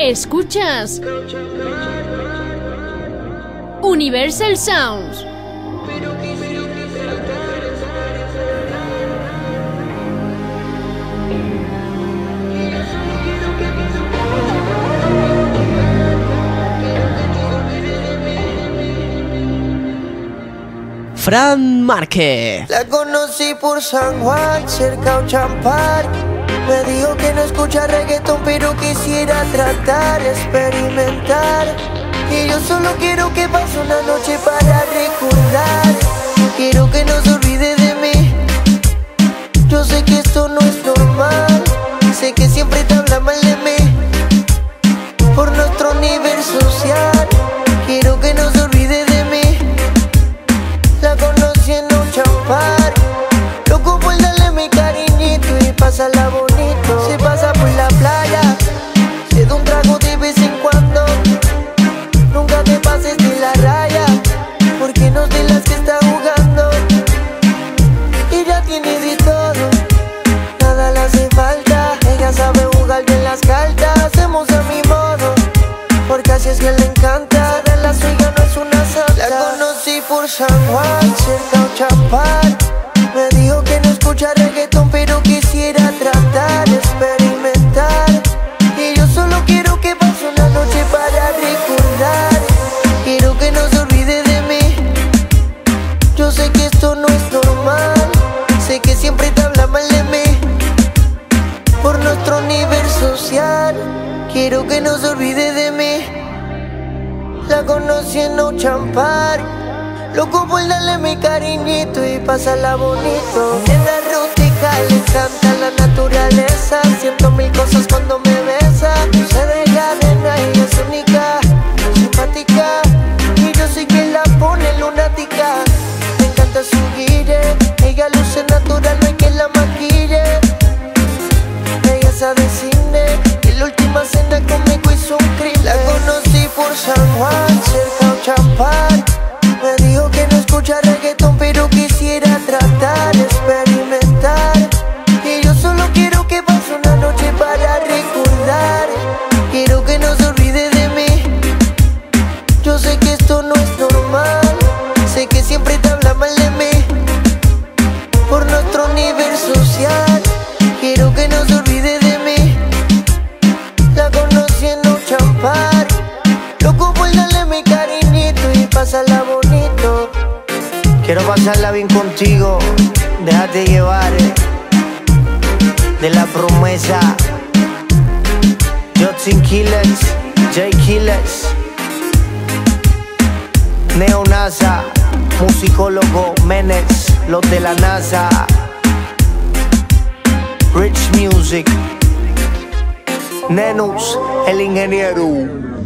Escuchas Universal Sounds. Fran Márquez. La conocí por San Juan, cerca Ocean Park. Me dijo que no escucha reggaetón, pero quisiera tratar, experimentar. Y yo solo quiero que pase una noche para recordar. Quiero que no se olvide de mí. Yo sé que esto no es normal. Sé que siempre te habla mal de mí por nuestro nivel social. Quiero que no se olvide de mí. La conocí en un champar. Loco por darle mi cariñito y pásala bonito. Se pasa por la playa, se da un trago de vez en cuando. Nunca te pases de la raya, porque no es de las que está jugando. Ella tiene de todo, nada le hace falta. Ella sabe jugar bien las cartas, hacemos a mi modo, porque así es que le encanta. De la suya no es una santa. La conocí por San Juan, cerca de Ocean Park. Me dijo que no escucha reggaetón, pero quisiera tratar, experimentar. Y yo solo quiero que pase una noche para recordar. Quiero que no se olvide de mí. Yo sé que esto no es normal. Sé que siempre te habla mal de mí por nuestro nivel social. Quiero que no se olvide de mí. La conocí en Ocean Park. Loco por darle mi cariñito y pásala bonito. En la rústica le encanta la naturaleza. Siento mil cosas cuando me besa. Se deja nena y es única, simpática. Y yo sí que la pone lunática. Me encanta su guille. Ella luce natural, no hay quien la maquille. Ella sabe cine. Y la última cena conmigo hizo un crimen. La conocí por San Juan, cerca de Ocean Park. Me dijo que no escucha reggaetón, pero quisiera tratar, experimentar. Y yo solo quiero que pase una noche para recordar. Quiero que no se olvide de mí. Yo sé que esto no es normal. Sé que siempre te habla mal de mí por nuestro nivel social. Quiero que no se olvide de mí. La conocí en Ocean Park. Loco por darle mi cariñito y pásala bonita. Quiero pasarla bien contigo, déjate llevar de la promesa. Justin Quiles, J. Quiles, Neonasa, musicólogo Menex, los de la NASA, Rich Music, Nenus, el ingeniero.